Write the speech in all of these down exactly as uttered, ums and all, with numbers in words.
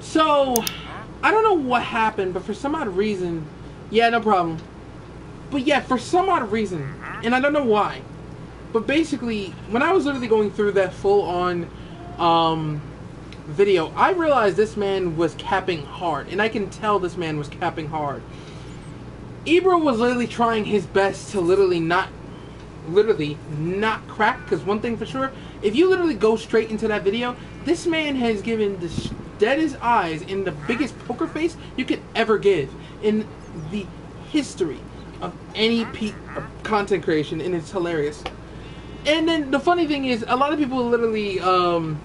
So, I don't know what happened, but for some odd reason, yeah, no problem. But yeah, for some odd reason, and I don't know why, but basically, when I was literally going through that full-on um, video, I realized this man was capping hard, and I can tell this man was capping hard. Ebro was literally trying his best to literally not, literally not crack, because one thing for sure, if you literally go straight into that video, this man has given the deadest eyes and the biggest poker face you could ever give in the history of any peak of content creation, and it's hilarious. And then the funny thing is, a lot of people literally um,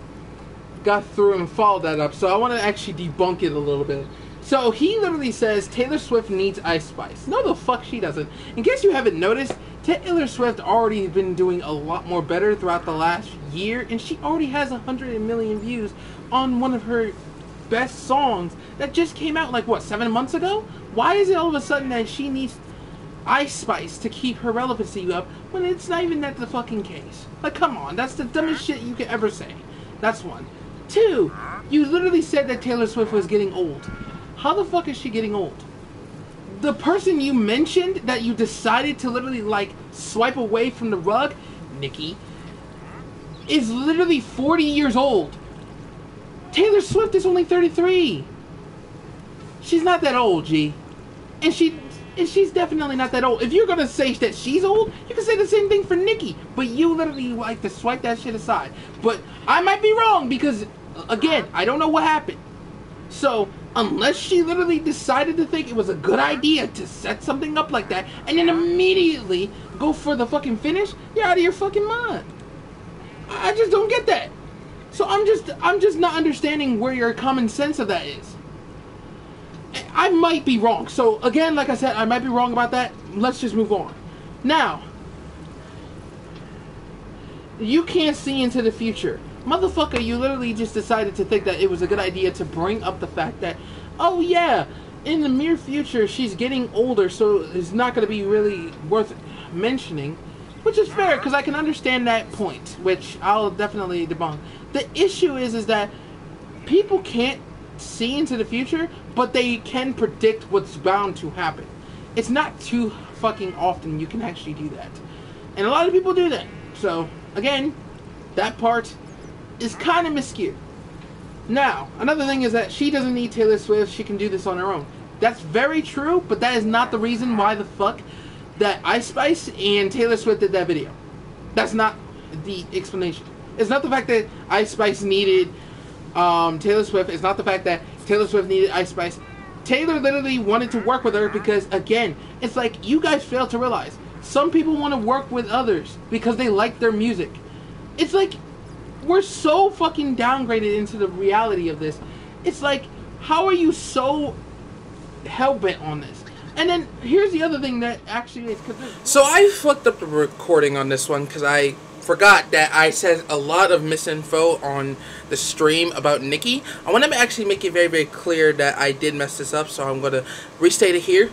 got through and followed that up, so I want to actually debunk it a little bit. So he literally says Taylor Swift needs Ice Spice. No the fuck she doesn't. In case you haven't noticed, Taylor Swift already has been doing a lot more better throughout the last year, and she already has one hundred million views on one of her best songs that just came out like, what, seven months ago? Why is it all of a sudden that she needs Ice Spice to keep her relevancy up when it's not even that the fucking case? Like, come on, that's the dumbest shit you could ever say. That's one. Two, you literally said that Taylor Swift was getting old. How the fuck is she getting old? The person you mentioned that you decided to literally, like, swipe away from the rug, Nicki, is literally forty years old. Taylor Swift is only thirty-three. She's not that old, G. And she... And she's definitely not that old. If you're gonna say that she's old, you can say the same thing for Nicki. But you literally like to swipe that shit aside. But I might be wrong because, again, I don't know what happened. So, unless she literally decided to think it was a good idea to set something up like that and then immediately go for the fucking finish, you're out of your fucking mind. I just don't get that. So I'm just, I'm just not understanding where your common sense of that is. I might be wrong. So, again, like I said, I might be wrong about that. Let's just move on. Now, you can't see into the future. Motherfucker, you literally just decided to think that it was a good idea to bring up the fact that, oh yeah, in the near future, she's getting older, so it's not going to be really worth mentioning. Which is fair, because I can understand that point, which I'll definitely debunk. The issue is, is that people can't see into the future, but they can predict what's bound to happen. It's not too fucking often you can actually do that, and a lot of people do that. So again, that part is kind of miscued. Now, another thing is that she doesn't need Taylor Swift. She can do this on her own. That's very true, but that is not the reason why the fuck that Ice Spice and Taylor Swift did that video. That's not the explanation. It's not the fact that Ice Spice needed Um, Taylor Swift. It's not the fact that Taylor Swift needed Ice Spice. Taylor literally wanted to work with her because, again, it's like you guys fail to realize some people want to work with others because they like their music. It's like we're so fucking downgraded into the reality of this. It's like, how are you so hell-bent on this? And then here's the other thing that actually is confusing. So I fucked up the recording on this one because I forgot that I said a lot of misinfo on the stream about Nicki. I want to actually make it very, very clear that I did mess this up, so I'm going to restate it here.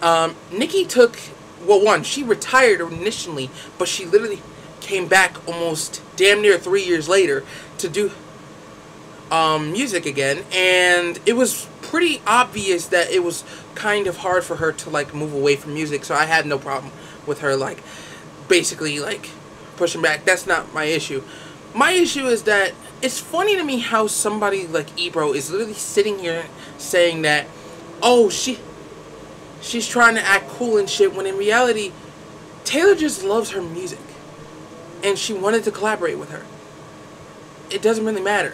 Um, Nicki took, well, one, she retired initially, but she literally came back almost damn near three years later to do um, music again, and it was pretty obvious that it was kind of hard for her to, like, move away from music, so I had no problem with her, like, basically, like, pushing back. That's not my issue. My issue is that it's funny to me how somebody like Ebro is literally sitting here saying that, oh, she she's trying to act cool and shit, when in reality Taylor just loves her music and she wanted to collaborate with her. It doesn't really matter.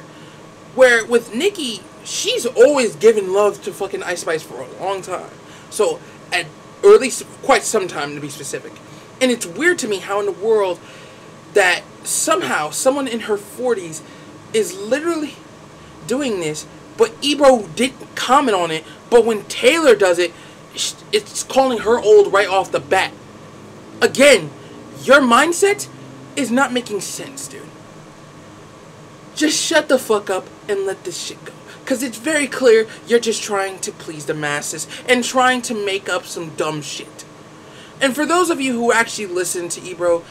Where with Nicki, she's always given love to fucking Ice Spice for a long time. So at or at least quite some time, to be specific. And it's weird to me how in the world that somehow someone in her forties is literally doing this, but Ebro didn't comment on it, but when Taylor does it, it's calling her old right off the bat. Again, your mindset is not making sense, dude. Just shut the fuck up and let this shit go. Because it's very clear you're just trying to please the masses and trying to make up some dumb shit. And for those of you who actually listen to Ebro,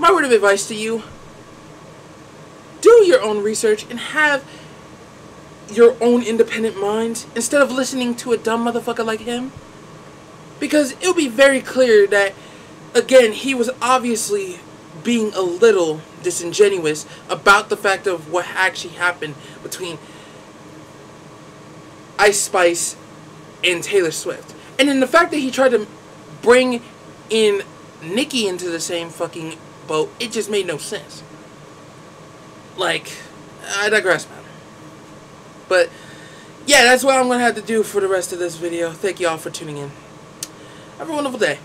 my word of advice to you, do your own research and have your own independent minds instead of listening to a dumb motherfucker like him? Because it'll be very clear that, again, he was obviously being a little disingenuous about the fact of what actually happened between Ice Spice and Taylor Swift. And then the fact that he tried to bring in Nicki into the same fucking boat, it just made no sense. Like, I digress, man. But, yeah, that's what I'm going to have to do for the rest of this video. Thank you all for tuning in. Have a wonderful day.